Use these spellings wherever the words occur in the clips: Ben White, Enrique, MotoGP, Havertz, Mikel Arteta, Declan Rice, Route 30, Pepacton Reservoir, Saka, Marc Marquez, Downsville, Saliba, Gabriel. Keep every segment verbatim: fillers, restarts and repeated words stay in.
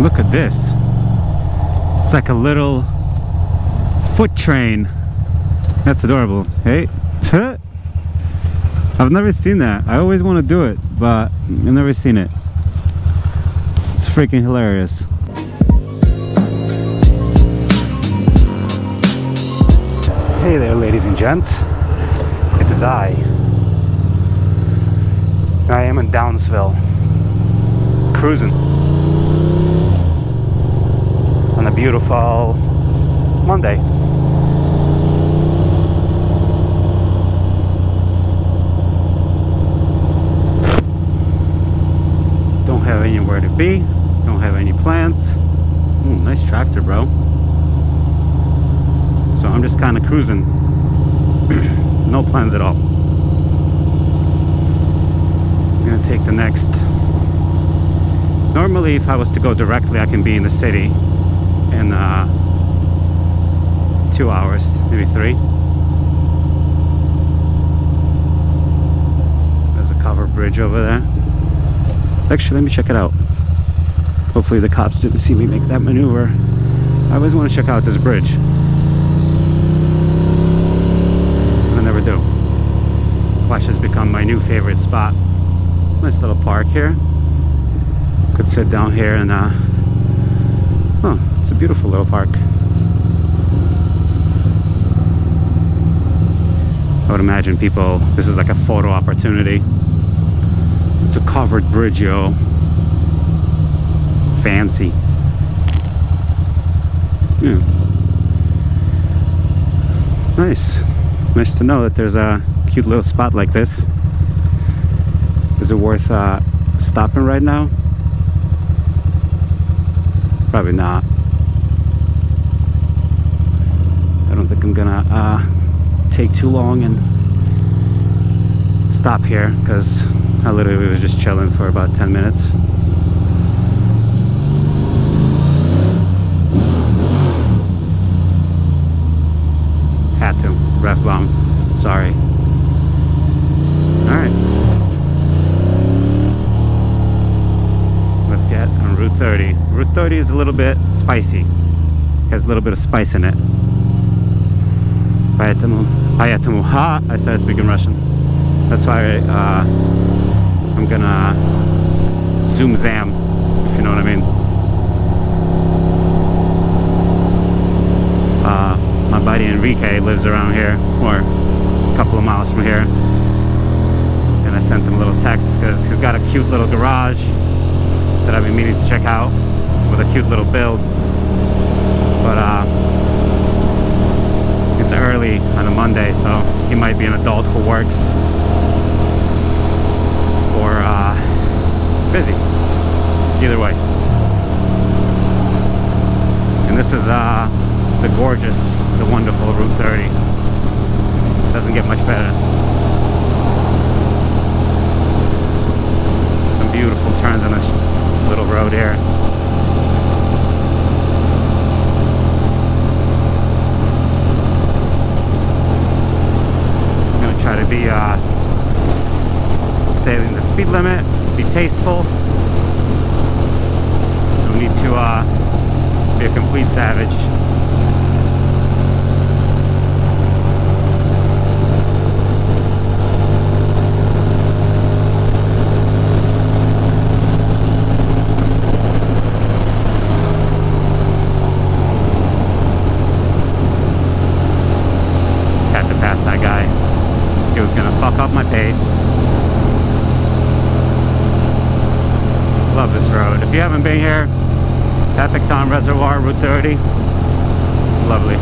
Look at this. It's like a little foot train. That's adorable. Hey, I've never seen that. I always want to do it, but I've never seen it. It's freaking hilarious. Hey there, ladies and gents. It is I. I am in Downsville, cruising on a beautiful Monday. Don't have anywhere to be, don't have any plans. Ooh, nice tractor, bro. So I'm just kind of cruising. No plans at all. I'm gonna take the next. Normally, if I was to go directly, I can be in the city in uh, two hours, maybe three. There's a covered bridge over there. Actually, let me check it out. Hopefully the cops didn't see me make that maneuver. I always want to check out this bridge. I never do. Plush has become my new favorite spot. Nice little park here. Could sit down here and uh... oh, it's a beautiful little park. I would imagine people, this is like a photo opportunity. It's a covered bridge, yo. Fancy. Yeah. Nice. Nice to know that there's a cute little spot like this. Is it worth uh, stopping right now? Probably not. I don't think I'm gonna uh, take too long and stop here, because I literally was just chilling for about ten minutes. Had to. Ref bomb. Sorry. Alright. Let's get on Route thirty. Route thirty is a little bit spicy. Has a little bit of spice in it. Поэтому ха, I started speaking Russian. That's why I, uh, I'm gonna zoom zam, if you know what I mean. Uh, my buddy Enrique lives around here, or a couple of miles from here, and I sent him a little text because he's got a cute little garage that I've been meaning to check out with a cute little build. But uh, it's early on a Monday, so he might be an adult who works. Or uh, busy, either way. And this is uh, the gorgeous, the wonderful Route thirty. Doesn't get much better. Some beautiful turns on this little road here. I'm gonna try to be uh, stay in the speed limit, be tasteful. Don't need to uh, be a complete savage. Had to pass that guy. He was gonna fuck up my pace. Love this road. If you haven't been here, Pepacton Reservoir, Route thirty. Lovely.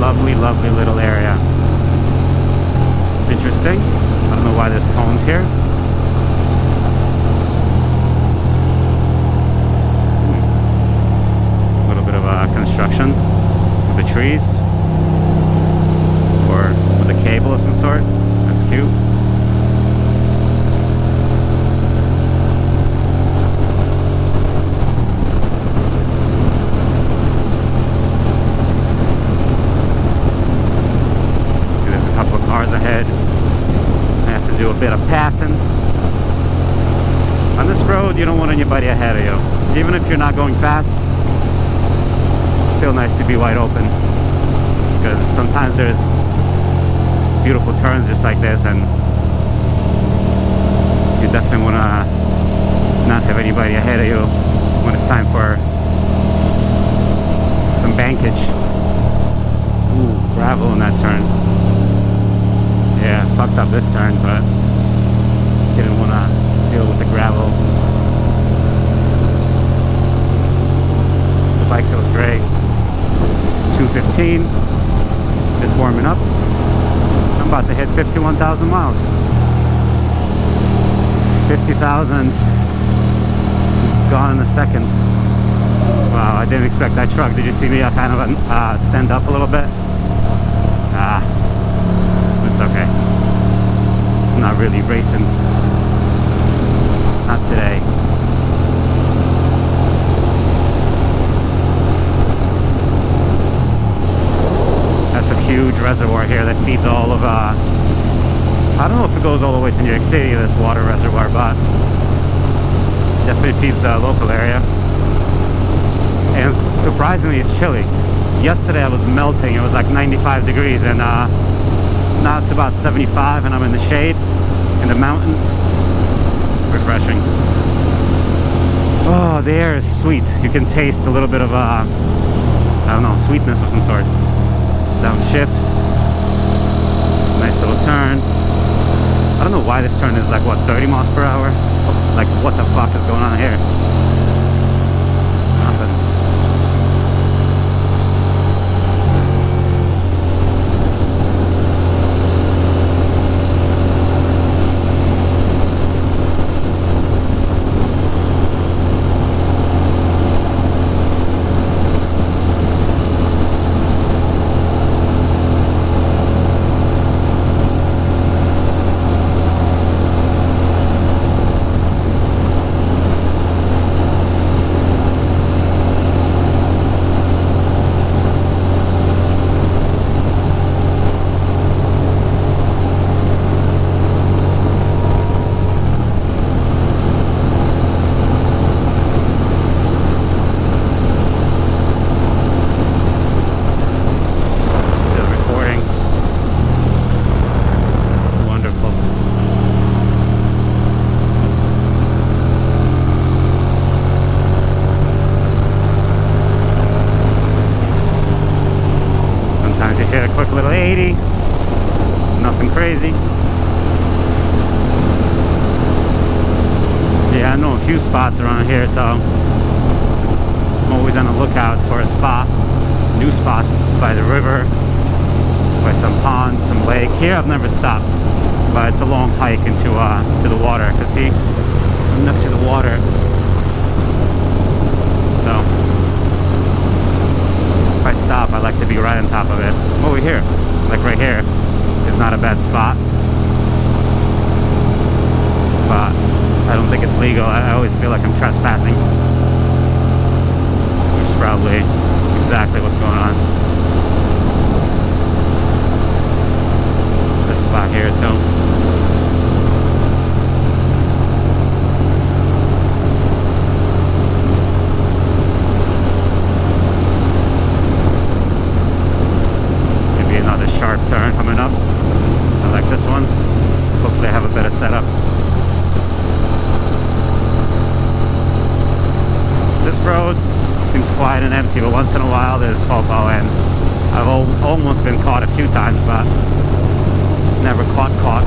Lovely, lovely little area. Interesting. I don't know why there's cones here. A little bit of uh, construction with the trees. Or with a cable of some sort. That's cute. Ahead. I have to do a bit of passing. On this road you don't want any anybody ahead of you. Even if you're not going fast, it's still nice to be wide open, because sometimes there's beautiful turns just like this, and you definitely want to not have anybody ahead of you when it's time for some bankage. Ooh, gravel in that turn. Yeah, fucked up this turn, but didn't want to deal with the gravel. The bike feels great. two fifteen, just warming up. I'm about to hit fifty-one thousand miles. fifty thousand gone in a second. Wow, I didn't expect that truck. Did you see me? I kind of uh, stand up a little bit. Ah, it's okay. I'm not really racing. Not today. That's a huge reservoir here that feeds all of, uh, I don't know if it goes all the way to New York City, this water reservoir, but definitely feeds the local area. And surprisingly, it's chilly. Yesterday I was melting. It was like ninety-five degrees, and uh, now it's about seventy-five, and I'm in the shade in the mountains. Refreshing. Oh, the air is sweet. You can taste a little bit of uh, I don't know, sweetness of some sort. Downshift. Nice little turn. I don't know why this turn is like, what, thirty miles per hour? Like, what the fuck is going on here? Nothing. Spots around here, so I'm always on the lookout for a spot, new spots by the river, by some pond, some lake. Here I've never stopped, but it's a long hike into uh, to the water, because see, I'm next to the water, so if I stop, I like to be right on top of it. Over here, like right here, is not a bad spot, but I don't think it's legal. I always feel like I'm trespassing, which is probably exactly what's going on. This spot here too. Maybe another sharp turn coming up. I like this one. Hopefully I have a better setup. This road seems quiet and empty, but once in a while there's popo, and I've al almost been caught a few times, but never caught caught.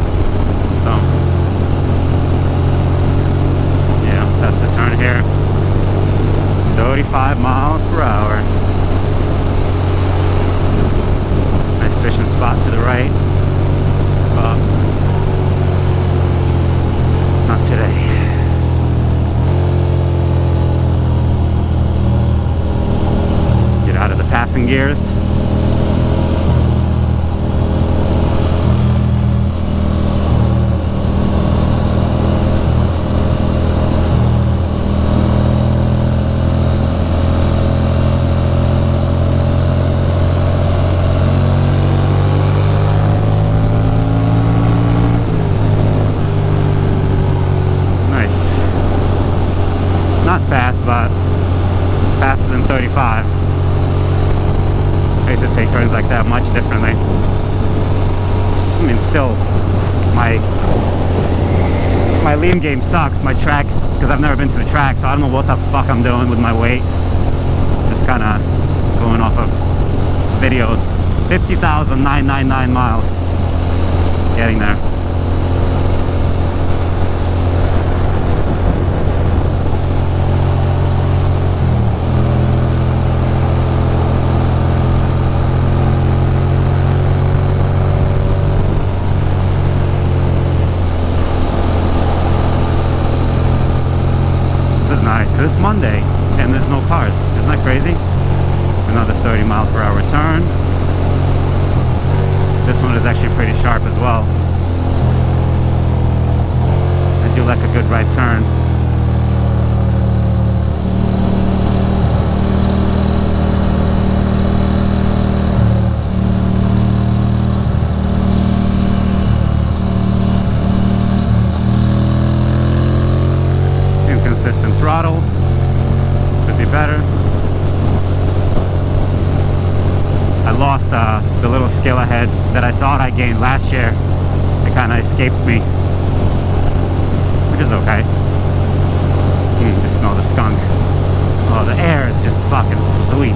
So yeah, that's the turn here. thirty-five miles per hour. Nice fishing spot to the right, but not today. Out of the passing gears. Nice. not fast, but faster than thirty-five. I hate to take turns like that much differently. I mean, still, my my lean game sucks. My track, because I've never been to the track, so I don't know what the fuck I'm doing with my weight. Just kind of going off of videos. fifty thousand nine hundred ninety-nine miles. Getting there. It's Monday and there's no cars. Isn't that crazy? Another thirty mile per hour turn. This one is actually pretty sharp as well. I do like a good right turn. Consistent throttle, could be better. I lost uh, the little skill ahead that I thought I gained last year. It kind of escaped me, which is okay. You can just smell the skunk. Oh, the air is just fucking sweet.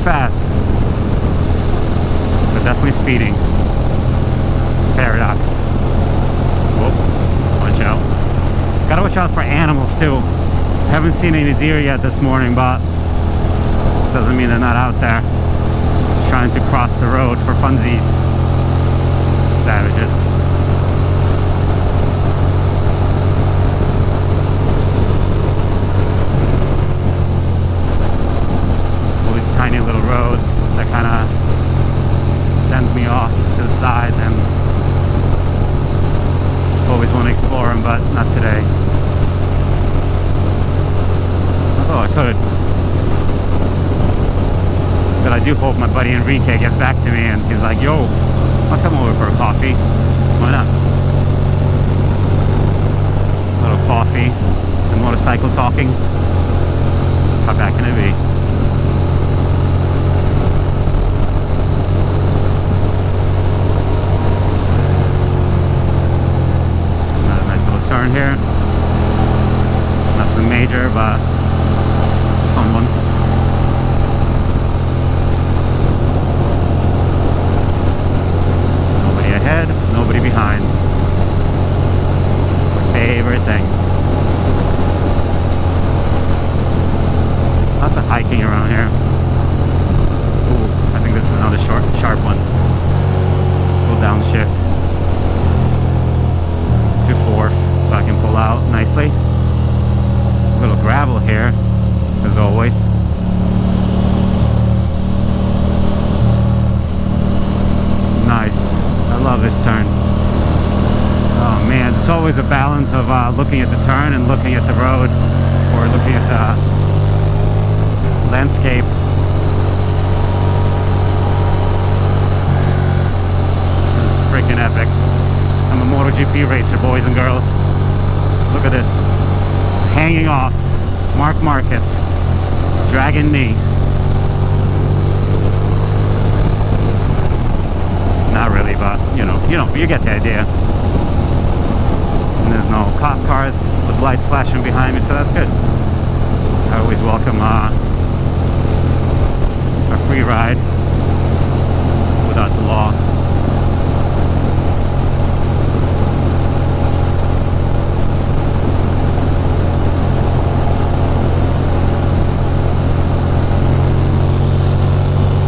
Fast, but definitely speeding. Paradox. Whoop, watch out. Gotta watch out for animals too. Haven't seen any deer yet this morning, but doesn't mean they're not out there trying to cross the road for funsies. Savages. Little roads that kind of send me off to the sides, and always want to explore them, but not today. Although I could. But I do hope my buddy Enrique gets back to me and he's like, yo, I'll come over for a coffee. Why not? A little coffee and motorcycle talking. How bad can it be? Turn here. Nothing major, but fun one. Nobody ahead, nobody behind. My favorite thing. Lots of hiking around here. Ooh, I think this is another short, sharp one. We'll downshift. So I can pull out nicely. A little gravel here, as always. Nice. I love this turn. Oh man, it's always a balance of uh, looking at the turn and looking at the road, or looking at the landscape. This is freaking epic. I'm a MotoGP racer, boys and girls. Look at this, hanging off, Marc Marquez, dragon knee. Not really, but you know, you know, you get the idea. And there's no cop cars with lights flashing behind me, so that's good. I always welcome uh, a free ride.